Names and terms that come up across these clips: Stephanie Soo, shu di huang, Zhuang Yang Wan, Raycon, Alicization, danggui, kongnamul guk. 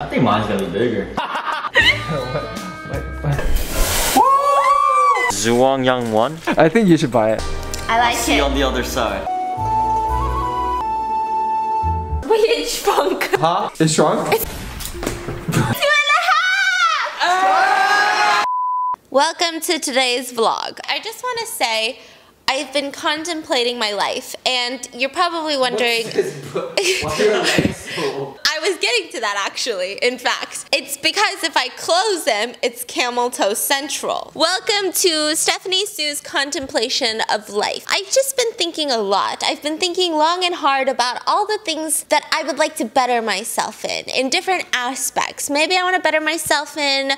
I think mine's gonna be bigger. What? Zhuang Yang Wan? I think you should buy it. I like it. See on the other side. It shrunk. Huh? It shrunk? 2.5! Welcome to today's vlog. I just want to say, I've been contemplating my life, and you're probably wondering... What's your legs full? I was getting to that actually, in fact. It's because if I close them, it's camel toe central. Welcome to Stephanie Soo's contemplation of life. I've just been thinking a lot. I've been thinking long and hard about all the things that I would like to better myself in different aspects. Maybe I want to better myself in...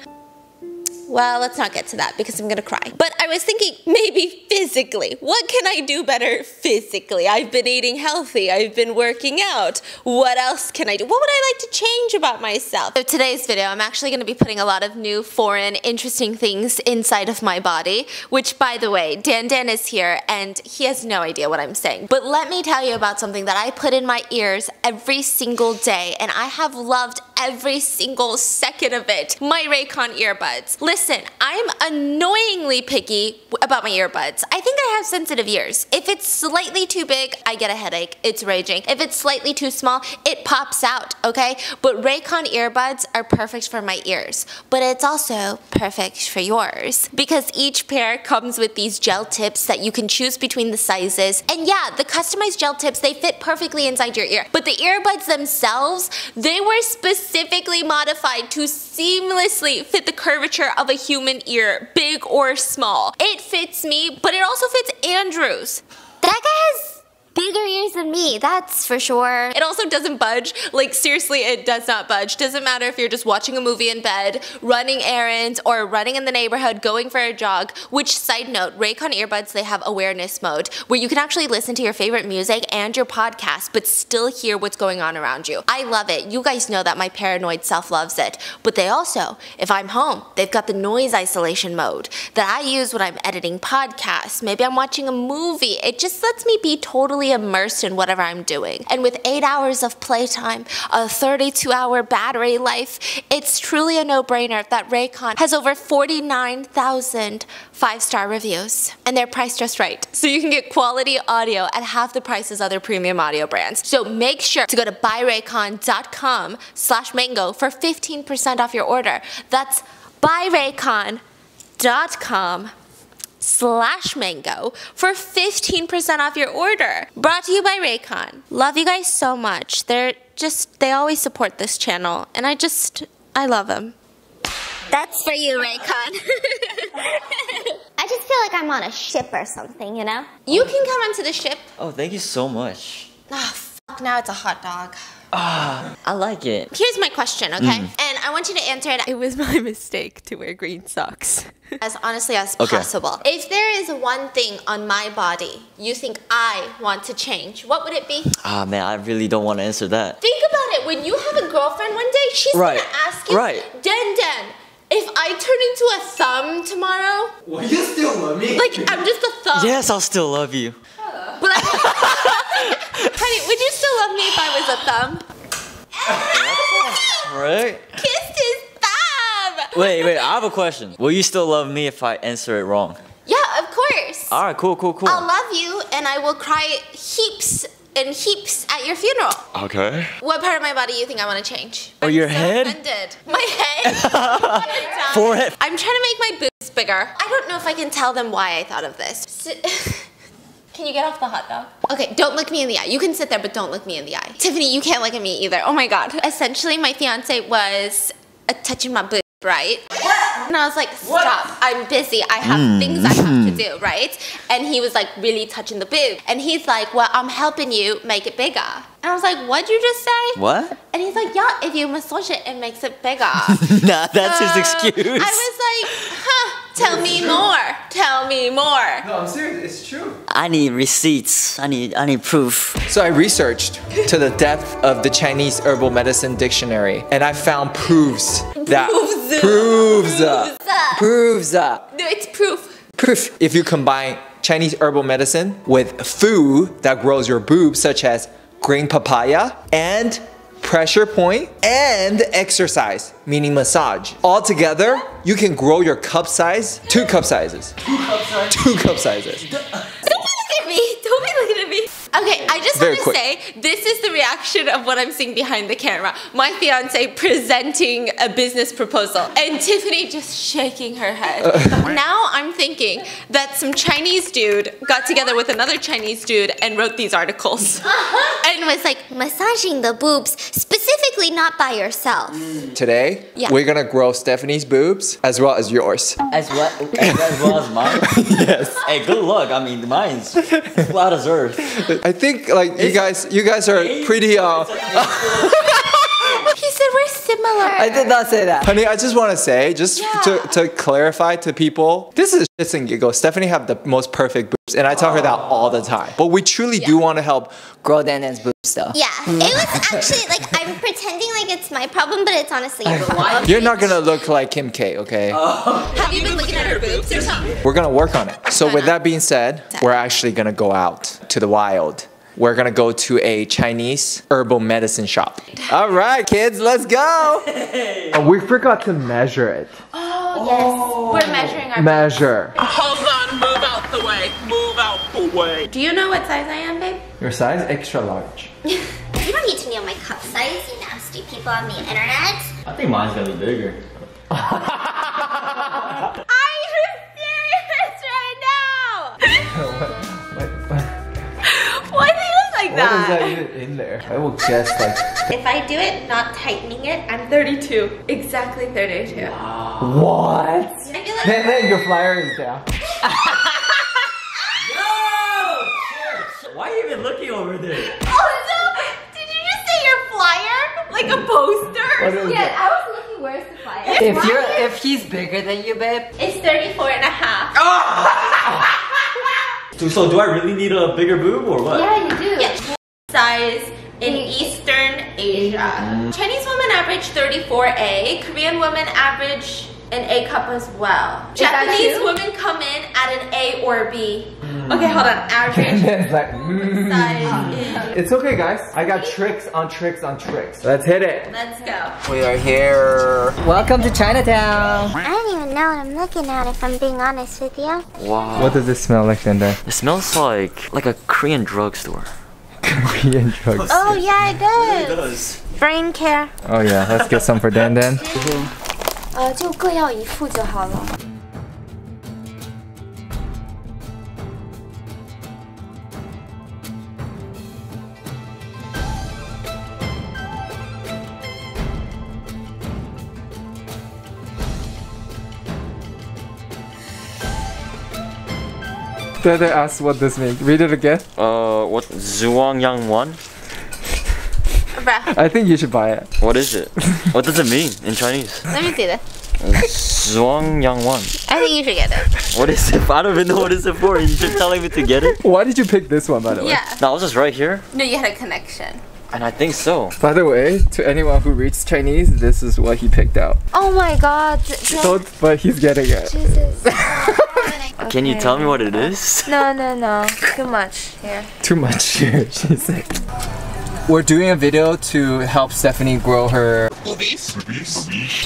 Well, let's not get to that because I'm gonna cry. But I was thinking maybe physically. What can I do better physically? I've been eating healthy. I've been working out. What else can I do? What would I like to change about myself? So today's video, I'm actually gonna be putting a lot of new, foreign, interesting things inside of my body, which by the way, Dan is here and he has no idea what I'm saying. But let me tell you about something that I put in my ears every single day and I have loved every single second of it. My Raycon earbuds. Listen, I'm annoyingly picky about my earbuds. I think I have sensitive ears. If it's slightly too big, I get a headache. It's raging. If it's slightly too small, it pops out, okay? But Raycon earbuds are perfect for my ears. But it's also perfect for yours. Because each pair comes with these gel tips that you can choose between the sizes. And yeah, the customized gel tips, they fit perfectly inside your ear. But the earbuds themselves, they were specifically modified to seamlessly fit the curvature of a human ear, big or small. It fits me, but it also fits Andrew's. That guy has bigger ears than me, that's for sure. It also doesn't budge. Like seriously, it does not budge. Doesn't matter if you're just watching a movie in bed, running errands, or running in the neighborhood, going for a jog. Which, side note, Raycon earbuds, they have awareness mode, where you can actually listen to your favorite music and your podcast, but still hear what's going on around you. I love it. You guys know that my paranoid self loves it. But they also, if I'm home, they've got the noise isolation mode that I use when I'm editing podcasts. Maybe I'm watching a movie. It just lets me be totally immersed in whatever I'm doing. And with 8 hours of playtime, a 32-hour battery life, it's truly a no-brainer that Raycon has over 49,000 5-star reviews. And they're priced just right. So you can get quality audio at half the price as other premium audio brands. So make sure to go to buyraycon.com/mango for 15% off your order. That's buyraycon.com/mango for 15% off your order. Brought to you by Raycon. Love you guys so much. They always support this channel and I love them. That's for you, Raycon. I just feel like I'm on a ship or something, you know? You can come onto the ship. Oh, thank you so much. Oh, fuck, now it's a hot dog. I like it. Here's my question, okay? And I want you to answer it. It was my mistake to wear green socks. As honestly as possible. If there is one thing on my body you think I want to change, what would it be? Ah, man, I really don't want to answer that. Think about it. When you have a girlfriend one day, she's gonna ask you, Dan, if I turn into a thumb tomorrow... Will you still love me? Like, I'm just a thumb. Yes, I'll still love you. But honey, would you still love me if I was a thumb? Right? Kissed his thumb! Wait, I have a question. Will you still love me if I answer it wrong? Yeah, of course. Alright, cool. I'll love you and I will cry heaps and heaps at your funeral. Okay. What part of my body do you think I want to change? Oh, your head? Offended. My head? Forehead. I'm trying to make my boobs bigger. I don't know if I can tell them why I thought of this. Can you get off the hot dog? Okay, don't look me in the eye. You can sit there, but don't look me in the eye. Tiffany, you can't look at me either. Oh my god. Essentially, my fiance was touching my boob, right? What? And I was like, stop. What? I'm busy. I have things I have to do, right? And he was like, really touching the boob. And he's like, well, I'm helping you make it bigger. And I was like, what'd you just say? What? And he's like, yeah, if you massage it, it makes it bigger. Nah, that's his excuse. I was like, huh. Tell me more. No, I'm serious, it's true. I need receipts, I need proof. So I researched to the depth of the Chinese herbal medicine dictionary and I found proofs that... Proofs. No, it's proof. Proof. If you combine Chinese herbal medicine with food that grows your boobs, such as green papaya and pressure point, and exercise, meaning massage. All together, you can grow your cup size, two cup sizes. Don't be looking at me. Okay, I just want to say, this is the reaction of what I'm seeing behind the camera. My fiance presenting a business proposal and Tiffany just shaking her head. Now I'm thinking that some Chinese dude got together with another Chinese dude and wrote these articles. And was like, massaging the boobs, specifically not by yourself. Today, we're gonna grow Stephanie's boobs as well as yours. As well as mine? Yes. Hey, good luck. I mean, mine's flat as earth. I think like you guys are pretty He said we're similar. I did not say that. Honey, I just want to say, to clarify to people, this is shits and giggles. Stephanie have the most perfect boobs, and I tell her that all the time. But we truly do want to help grow Dan's boobs though. Yeah, it was actually like, I'm pretending like it's my problem, but it's honestly your problem. You're not going to look like Kim K, okay? Have you been looking at her boobs or something? We're going to work on it. So with that being said, we're actually going to go out to the wild. We're gonna go to a Chinese herbal medicine shop. All right, kids, let's go. And we forgot to measure it. Oh, yes. We're measuring our measure. Hold on, move out the way. Move out the way. Do you know what size I am, babe? Your size? Extra large. You don't need to know my cup size, you nasty people on the internet. I think mine's gonna be bigger. Are you serious right now? What is that even in there? I will guess like... If I do it, not tightening it, I'm 32. Exactly 32. Wow. What? I feel like then your flyer is down. No! Why are you even looking over there? Also, did you just say your flyer? Like a poster? Yeah, I was looking, where's the flyer? If he's bigger than you, babe. It's 34.5. Oh! So do I really need a bigger boob or what? Yeah, you do. Yeah. Size in Eastern Asia. Chinese women average 34A. Korean women average an A cup as well. Is Japanese women come in at an A or B. Okay, hold on. Average. Size in... It's okay, guys. I got tricks on tricks on tricks. Let's hit it. Let's go. We are here. Welcome to Chinatown. I don't even know what I'm looking at, if I'm being honest with you. Wow. What does it smell like in there? It smells like a Korean drugstore. Korean drugstore. Oh yeah, it does. It really does. Brain care. Oh yeah, let's get some for Dan. Did I ask what this means? Read it again. What? Zhuang Yang Wan? I think you should buy it. What is it? What does it mean in Chinese? Let me see this. Zhuang Yang Wan. I think you should get it. What is it? I don't even know what is it for. You're just telling me to get it? Why did you pick this one, by the way? Yeah. No, I was just right here. No, you had a connection. And I think so. By the way, to anyone who reads Chinese, this is what he picked out. Oh my god. So, but he's getting it. Jesus. Okay. Can you tell me what it is? No. Too much here. Too much here, Jesus. We're doing a video to help Stephanie grow her boobies.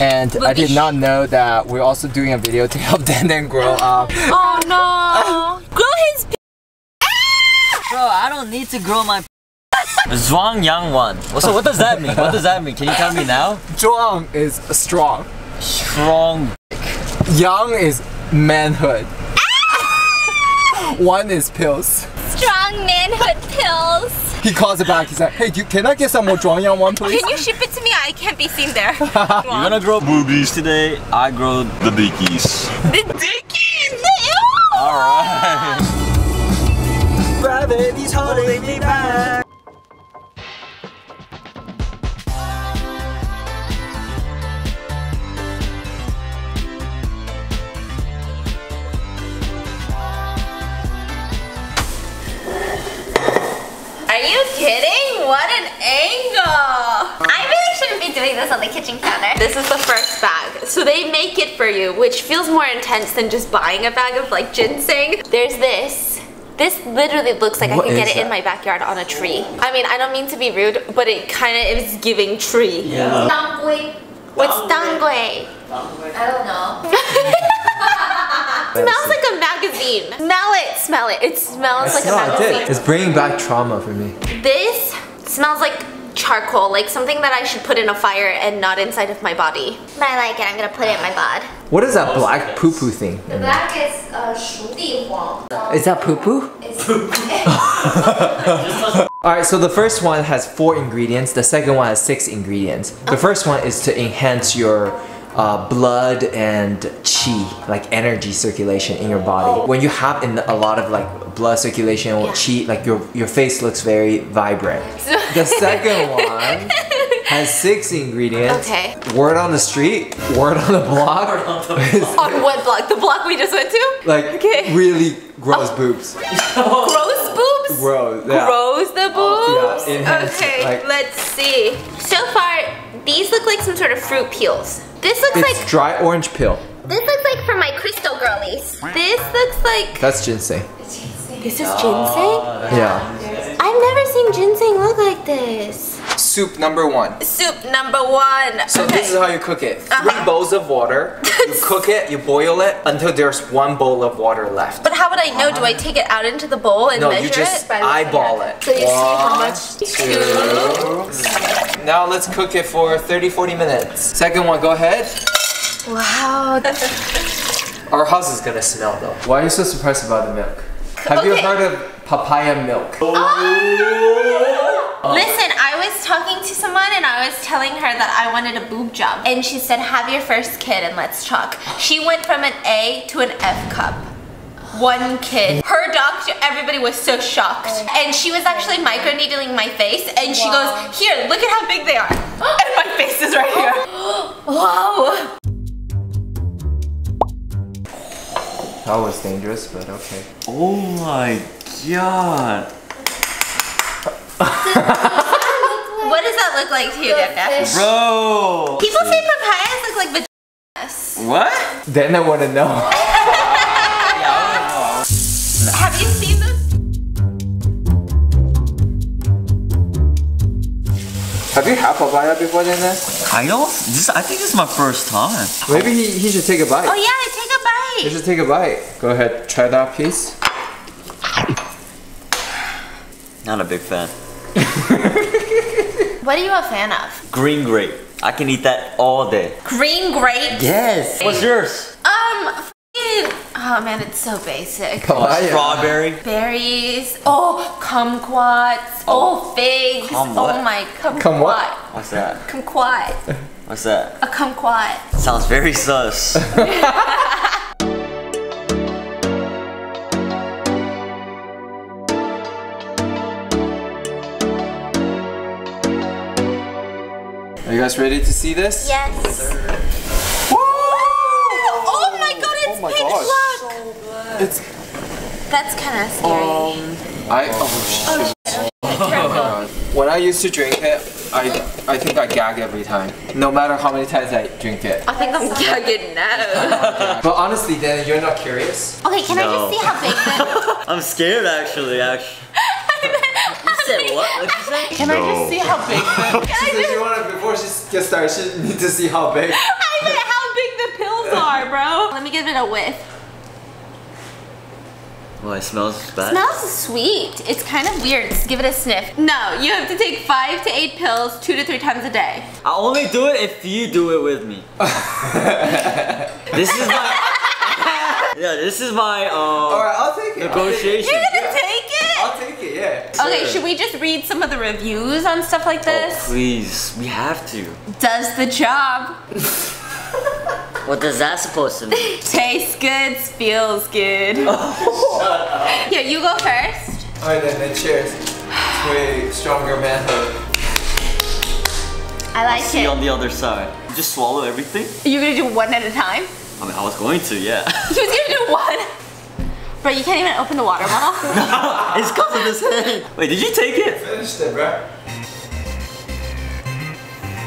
And I did not know that we're also doing a video to help Dan grow up. Oh no! Grow his b. Bro, I don't need to grow my. Zhuang Yang Wan. So what does that mean? What does that mean? Can you tell me now? Zhuang is strong. Strong. Yang is manhood. One is pills. Strong manhood pills. He calls it back. He's like, hey, can I get some more Zhuang Yang Wan, please? Can you ship it to me? I can't be seen there. You're gonna grow boobies today. I grow the dickies. The dickies? Alright. Gravity's holding me back. Are you kidding? What an angle! I really shouldn't be doing this on the kitchen counter. This is the first bag. So they make it for you, which feels more intense than just buying a bag of like ginseng. There's this, This literally looks like what I could get it in my backyard on a tree. I mean, I don't mean to be rude, but it kind of is giving tree. Yeah. Danggui. What's danggui? I don't know. Smells like a magazine. Smell it, smell it. It smells like a magazine. It's bringing back trauma for me. This smells like charcoal, like something that I should put in a fire and not inside of my body. But I like it, I'm gonna put it in my bod. What is that black poo-poo thing? The black is shu di huang. Is that poo-poo? It's poo-poo. Alright, so the first one has 4 ingredients, the second one has 6 ingredients. The first one is to enhance your blood and qi, like energy circulation in your body. When you have a lot of like blood circulation or qi, like your face looks very vibrant. The second one has 6 ingredients. Okay. Word on the street, word on the block. On what block? The block we just went to? Like really gross boobs. Gross boobs? Gross, yeah. Gross the boobs? Yeah, enhanced, okay, like, let's see. So far, these look like some sort of fruit peels. This looks like dry orange peel. This looks like for my crystal girlies. This looks like... That's ginseng. This is ginseng? Yeah. I've never seen ginseng look like this. Soup number 1. Soup number 1. So this is how you cook it. 3 bowls of water. You cook it, you boil it until there's 1 bowl of water left. But how would I know? Do I take it out into the bowl and measure it? No, you just eyeball it. So you see how much? 2. Now let's cook it for 30-40 minutes. Second one, go ahead. Wow. Our house is gonna smell though. Why are you so surprised about the milk? Have you heard of papaya milk? Listen, I was talking to someone and I was telling her that I wanted a boob job. And she said, have your first kid and let's talk. She went from an A to an F cup. 1 kid. Her doctor, everybody was so shocked. And she was actually microneedling my face. And she goes, here, look at how big they are. And my face is right here. Wow. That was dangerous, but okay. Oh my god. What does that look like to you, Dada? Bro! People say papayas look like vaginas. What? Then I want to know. Have you seen those? Have you had papaya before, Dada? I think this is my first time. Maybe he should take a bite. Oh yeah, take a bite. You should take a bite. Go ahead, try that piece. Not a big fan. What are you a fan of? Green grape. I can eat that all day. Green grape? Yes. What's yours? Oh man, it's so basic. Papaya. Strawberry. Berries. Oh, kumquats. Oh, figs. Oh my, kumquat. What's that? Kumquat. What's that? A kumquat. Sounds very sus. Are you guys ready to see this? Yes. Woo! Oh my god, it's pink black. It's... That's kind of scary. When I used to drink it, I think I gag every time. No matter how many times I drink it. I think I'm gagging now. But honestly, Dan, you're not curious? Okay, can I just see how big that is? I'm scared actually. What? Can I just see how big the... She said she wanted, before she gets started, she needs to see how big. I mean, how big the pills are, bro. Let me give it a whiff. Well, it smells bad. It smells sweet. It's kind of weird. Just give it a sniff. No, you have to take 5 to 8 pills 2 to 3 times a day. I'll only do it if you do it with me. This is my... Yeah, this is my Alright, I'll take it. Negotiation. You're gonna take it? I'll take it, yeah. Okay, should we just read some of the reviews on stuff like this? Oh, please, we have to. Does the job. What does that supposed to mean? Tastes good, feels good. Oh. Here, you go first. Alright then, cheers. It's way stronger manhood. I like it. See on the other side. Just swallow everything? You're gonna do one at a time? I mean, I was going to, yeah. She was going to do one? Bro, you can't even open the water bottle. No, it's because of this thing. Wait, did you take it? Finished it, bro.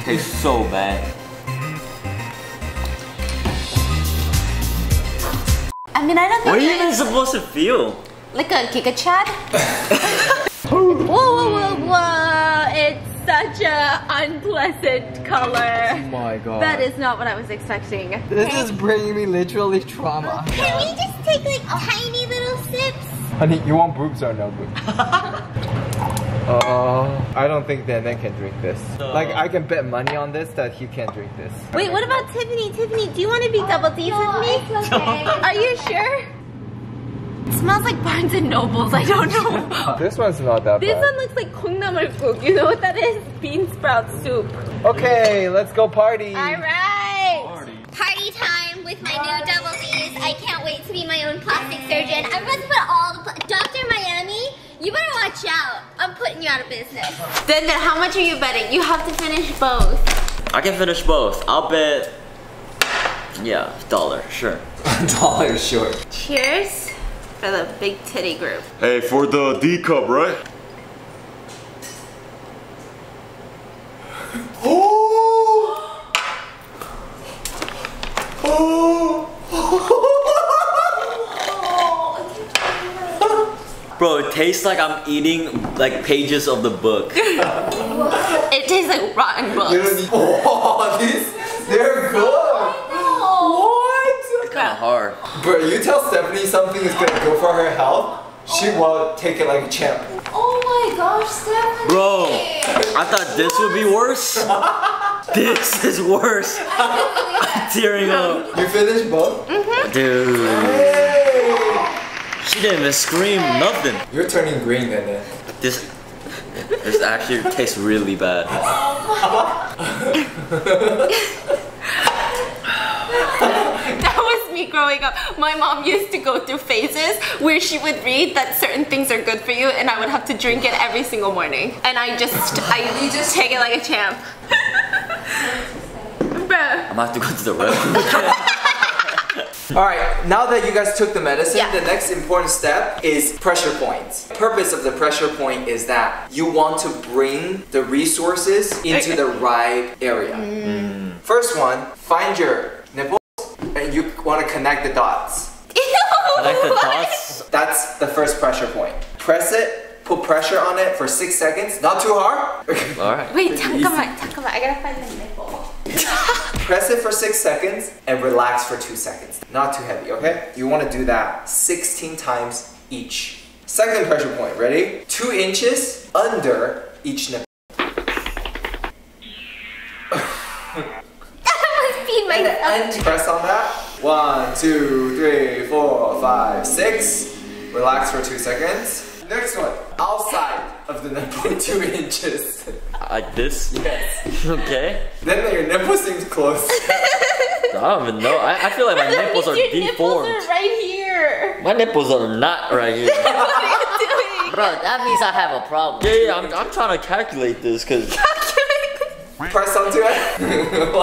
Tastes so bad. I mean, I don't know. What are you even supposed to feel? Like a kick a chat? Whoa, whoa, whoa, whoa! It's such an unpleasant color. Oh my god. That is not what I was expecting. This is bringing me literally trauma. Can we just take like tiny little sips? Honey, you want boobs or no boobs? I don't think Dandan can drink this. Like, I can bet money on this that he can't drink this. Wait, what about Tiffany? Tiffany, do you want to be double D's with me? It's okay. Are you sure? It smells like Barnes and Nobles, I don't know. This one's not that bad. This one looks like kongnamul guk. You know what that is? Bean sprout soup. Okay, let's go party. Alright. Party time with my new double D's. I can't wait to be my own plastic surgeon. I'm about to put all the... Dr. Miami, you better watch out. I'm putting you out of business. Dandan, how much are you betting? You have to finish both. I can finish both. I'll bet... Yeah, $1, sure. $1, sure. Cheers. For the big titty group. Hey, for the D cup, right? Oh! Oh! Bro, it tastes like I'm eating like pages of the book. It tastes like rotten books. Oh, these, they're good. Hard. Bro, you tell Stephanie something is gonna go for her health, she will take it like a champ. Oh my gosh, Stephanie! Bro, I thought this would be worse. This is worse. I'm tearing up. You finished both? Mm-hmm. Dude. Yay. She didn't even scream, nothing. You're turning green, Dandan. This actually tastes really bad. Growing up, my mom used to go through phases where she would read that certain things are good for you, and I would have to drink it every single morning. And I just take it like a champ. Bro. I'm gonna have to go to the room. Alright, now that you guys took the medicine, the next important step is pressure points. The purpose of the pressure point is that you want to bring the resources into the right area. Mm. First one, find your nipple. And you want to connect the dots. Ew, connect the dots? That's the first pressure point. Press it, put pressure on it for 6 seconds. Not too hard. Alright. Wait, talk about. I gotta find the nipple. Press it for 6 seconds and relax for 2 seconds. Not too heavy, okay? You want to do that 16 times each. Second pressure point, ready? 2 inches under each nipple. And press on that. 1, 2, 3, 4, 5, 6. Relax for 2 seconds. Next one. Outside of the nipple, 2 inches. Like this? Yes. Okay. Then your nipple seems close. I don't even know. I feel like my nipples are deformed. My nipples are right here. My nipples are not right here. What are you doing? Bro, that means I have a problem. Yeah, I'm trying to calculate this because. Press onto it. 1, 2, 3,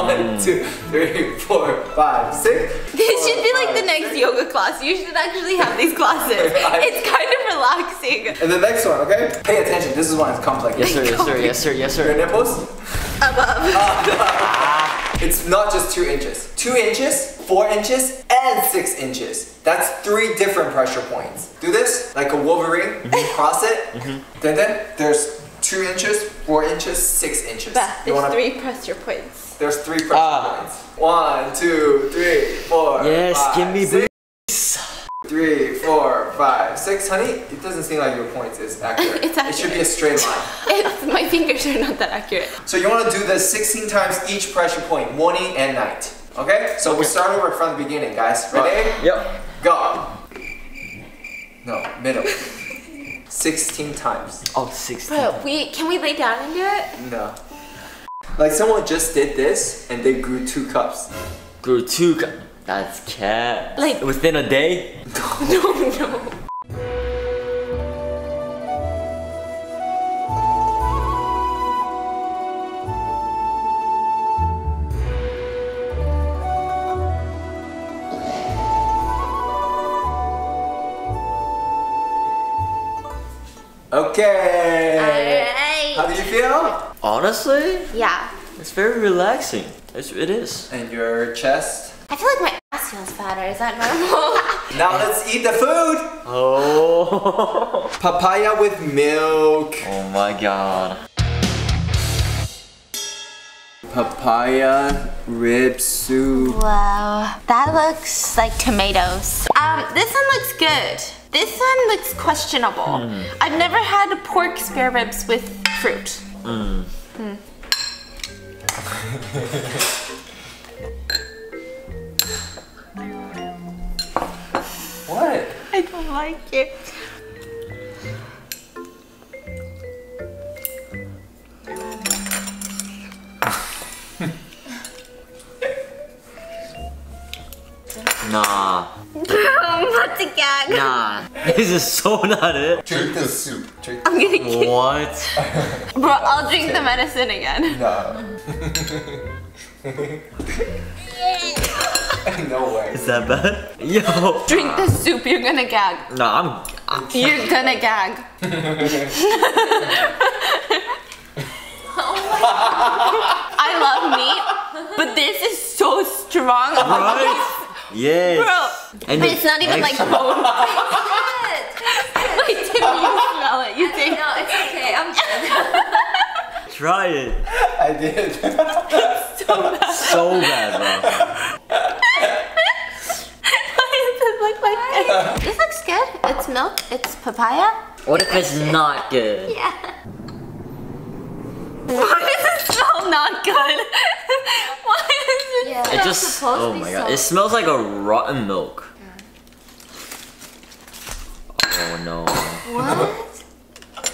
4, 5, 6. This should be like the next yoga class. You should actually have these classes. It's kind of relaxing. And the next one, okay? Pay attention. This is one. It's complex. Yes, sir. Yes, sir. Yes, sir. Yes, sir. Your nipples? Above. It's not just 2 inches. 2 inches, 4 inches, and 6 inches. That's 3 different pressure points. Do this like a Wolverine. Cross it. Then there's 2 inches, 4 inches, 6 inches. Beth, there's 3 pressure points. There's 3 pressure points. 1, 2, 3, 4. Yes, five, give me this. 3, 4, 5, 6. Honey, it doesn't seem like your points is accurate. It's accurate. It should be a straight line. My fingers are not that accurate. So you want to do this 16 times each pressure point, morning and night. Okay? So we start over from the beginning, guys. Ready? Yep. Go. No, middle. 16 times. Oh, 16. But can we lay down and do it? No. Like someone just did this and they grew 2 cups. Grew 2 cups? That's cat. Like within a day? No. Okay. Alright. How do you feel? Honestly? Yeah. It's very relaxing. It is. And your chest? I feel like my ass feels fatter. Is that normal? Now let's eat the food! Oh. Papaya with milk. Oh my god. Papaya rib soup. Wow, that looks like tomatoes. This one looks good. This one looks questionable. I've never had pork spare ribs with fruit. What? I don't like it. Nah. I'm about to gag. Nah. This is so not it. Drink the soup. Drink the soup. I'm gonna keep. What? Bro, I'll drink the medicine again. Nah. No way. Is that bad? Yo. Drink the soup. You're gonna gag. Nah, I'm. You're gonna gag. I love meat, but this is so strong. Right? Yes. Bro, and but it's not even like bone. Wait, Tim, you smell it. You think? No, it's okay. I'm good. Try it. I did. It's so bad. So bad, bro. Why does it look like this? This looks good. It's milk. It's papaya. What if it's not good? Yeah. Why does it smell not good? Why is it? Yeah. It just. Oh my god! It smells like a rotten milk. Oh no! What?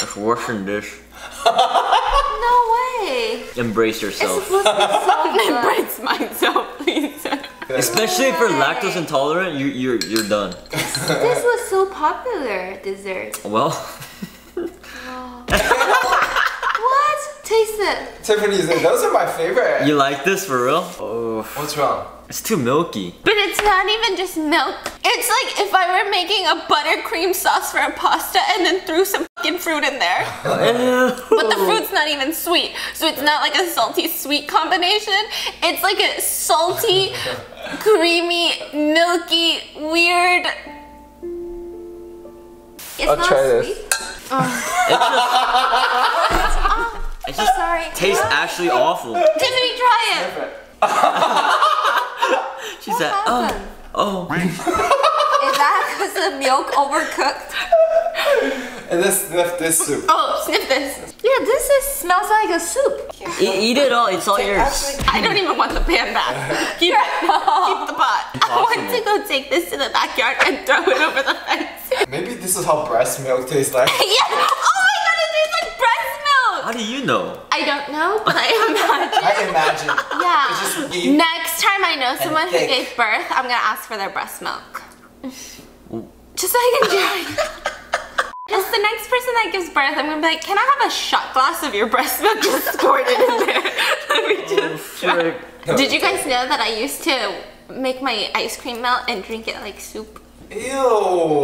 It's worse than this. No way! Embrace yourself. It's supposed to be so good. Embrace myself, please. Especially if you're lactose intolerant, you're done. This was so popular dessert. Well. Taste it. Tiffany said, those are my favorite. You like this for real? Oh. What's wrong? It's too milky. But it's not even just milk. It's like if I were making a buttercream sauce for a pasta and then threw some fucking fruit in there. But the fruit's not even sweet. So it's not like a salty sweet combination. It's like a salty, creamy, milky, weird. It's I'll not try sweet. This. It's just... It just tastes actually awful. Tiffany, try it. She said, oh. Is that because the milk overcooked? And then sniff this soup. Oh, sniff this. Yeah, smells like a soup. Eat it all. It's all yours. I don't even want the pan back. Keep the pot. Impossible. I want to go take this to the backyard and throw it over the fence. Maybe this is how breast milk tastes like. Yeah. How do you know? I don't know, but I imagine. I imagine. Yeah. It's just deep. Next time I know someone who gave birth, I'm gonna ask for their breast milk. Just so I can try. As the next person that gives birth, I'm gonna be like, can I have a shot glass of your breast milk just squirted in there? Let me just try. Did you guys know that I used to make my ice cream melt and drink it like soup? Ew!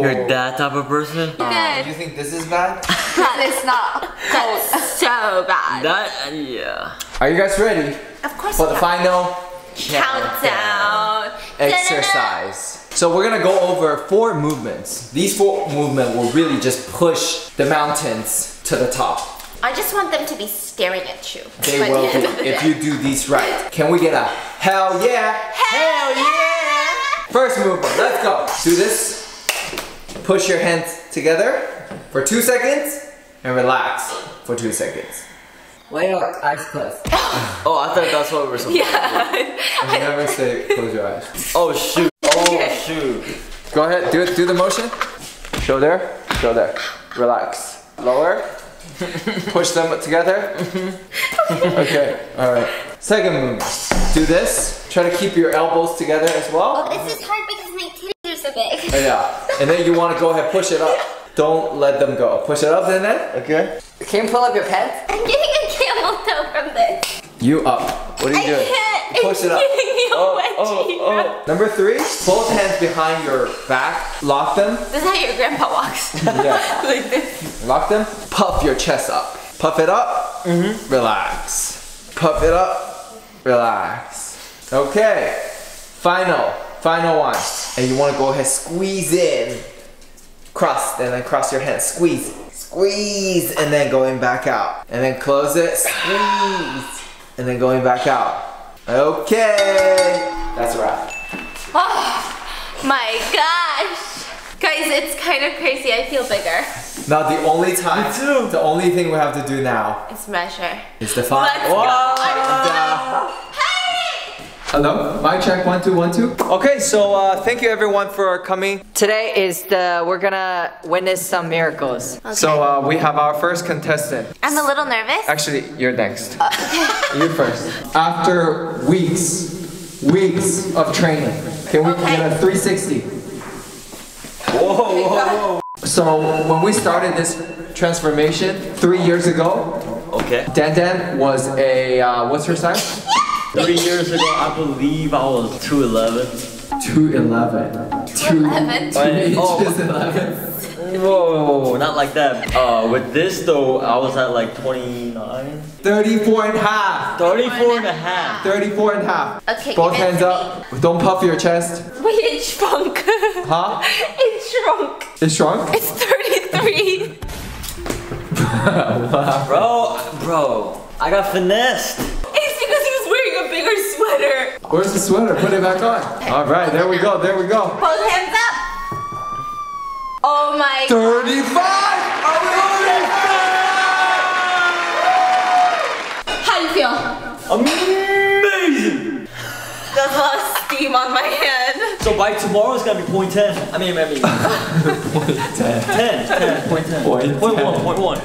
You're that type of person? You think this is bad? That is not. That's so bad. That, yeah. Are you guys ready? Of course. For the final countdown exercise. So we're gonna go over 4 movements. These 4 movements will really just push the mountains to the top. I just want them to be staring at you. They will be if you do these right. Can we get a hell yeah? Hell yeah! First movement, let's go. Do this. Push your hands together for 2 seconds and relax for 2 seconds. Why not eyes closed? Oh, I thought that's what we were supposed to do. I never say close your eyes. Oh shoot. Oh shoot. Go ahead, do the motion. Shoulder, shoulder. Relax. Lower. Push them together. Okay, alright. Second movement. Do this. Try to keep your elbows together as well. Oh, this is hard because my titties are so big. Yeah. And then you want to go ahead, push it up. Don't let them go. Push it up, then. Okay. Can you pull up your pants? I'm getting a camel toe from this. You up. What are you doing? I can't. Push it up. Number 3, both hands behind your back. Lock them. This is how your grandpa walks. Yeah. Like this. Lock them. Puff your chest up. Puff it up. Relax. Puff it up. Relax. Okay, final. Final one. And you want to go ahead, squeeze in. Cross, and then cross your hands. Squeeze. Squeeze, and then going back out. And then close it, squeeze, and then going back out. Okay. That's a wrap. Oh, my gosh. Guys, it's kind of crazy. I feel bigger. Now the only time, the only thing we have to do now is measure. It's the fun. Let's go. Hello, mic check, 1, 2, 1, 2. Okay, so thank you everyone for coming. Today is we're gonna witness some miracles. Okay. So we have our first contestant. I'm a little nervous. Actually, you're next. You're first. After weeks of training, can we get a 360? Whoa, whoa, whoa. So when we started this transformation 3 years ago, okay, Dan was a, what's her size? 3 years ago, I believe I was 211. 211. 211. 2 inches 11. Whoa, not like that. With this though, I was at like 29. 34.5. 34.5. 34.5. Okay. Both hands up. Don't puff your chest. Wait, it shrunk. Huh? It shrunk. It shrunk? It's 33. Bro, I got finessed. Sweater. Where's the sweater? Put it back on. All right, there we go. There we go. Both hands up. Oh my. 35. God. 35. How do you feel? Amazing. There's a lot of steam on my hand. So by tomorrow it's gonna be 0.10. I mean. 0.10.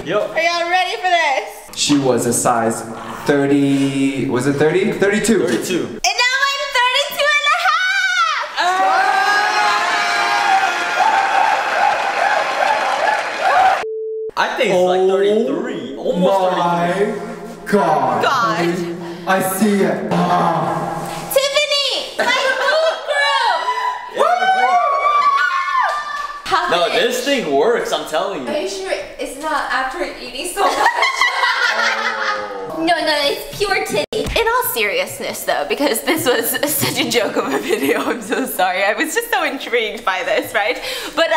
Yep. Are y'all ready for this? She was a size 30, was it 30? 32. 32. And now I'm 32 and a half! Oh. I think it's like 33, almost 33. My God. I see it. Tiffany, my boot group! Yeah. No, this thing works, I'm telling you. Are you sure it's not after eating so much? No, it's pure titty. In all seriousness though, because this was such a joke of a video, I'm so sorry. I was just so intrigued by this, right? But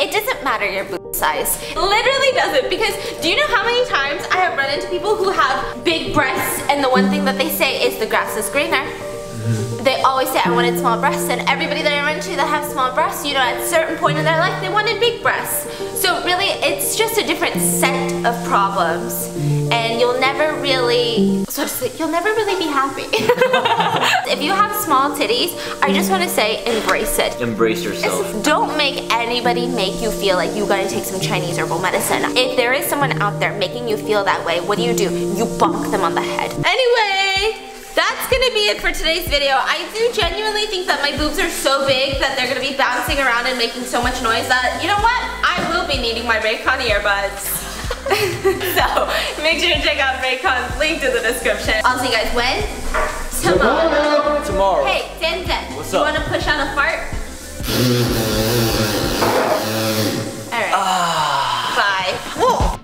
it doesn't matter your boob size. Literally doesn't, because do you know how many times I have run into people who have big breasts and the one thing that they say is the grass is greener? They always say, I wanted small breasts, and everybody that I run to that have small breasts, you know, at a certain point in their life, they wanted big breasts. So really, it's just a different set of problems, and you'll never really, be happy. If you have small titties, I just want to say, embrace it. Embrace yourself. It's, don't make anybody make you feel like you gotta take some Chinese herbal medicine. If there is someone out there making you feel that way, what do? You bonk them on the head. Anyway! That's gonna be it for today's video. I do genuinely think that my boobs are so big that they're gonna be bouncing around and making so much noise that, you know what? I will be needing my Raycon earbuds. So, make sure to check out Raycon's link in the description. I'll see you guys when? Tomorrow. Tomorrow. Hey, Dan. What's up? You wanna push on a fart? Alright. Bye. Whoa.